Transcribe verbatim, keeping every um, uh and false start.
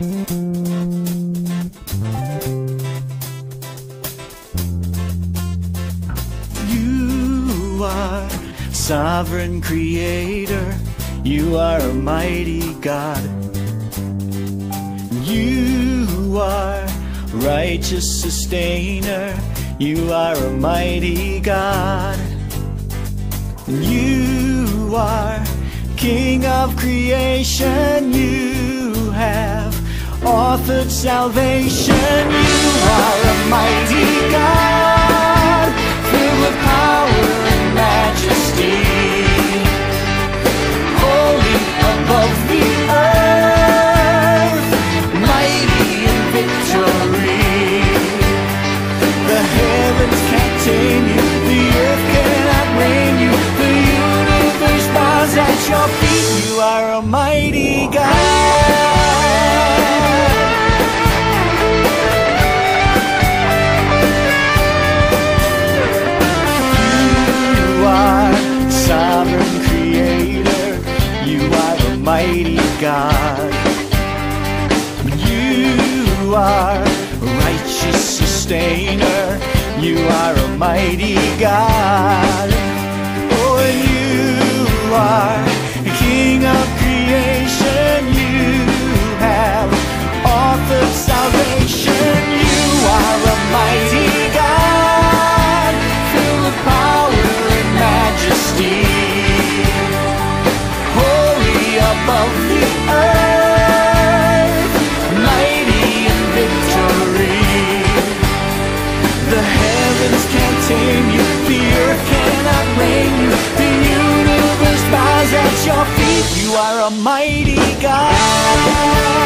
You are sovereign creator, you are a mighty God. You are righteous sustainer, you are a mighty God. You are King of creation, you have authored salvation. You are a mighty God, filled with power and majesty, holy above the earth, mighty in victory. The heavens can't tame you, the earth cannot reign you, the universe bows at your feet. You are a mighty God. Sovereign creator, you are a mighty God. You are righteous sustainer, you are a mighty God. Oh, and you are King of creation, you have authored salvation. You are a mighty God, filled with power and majesty, above the earth, mighty in victory. The heavens can't tame you, the earth cannot reign you, the universe bows at your feet. You are a mighty God.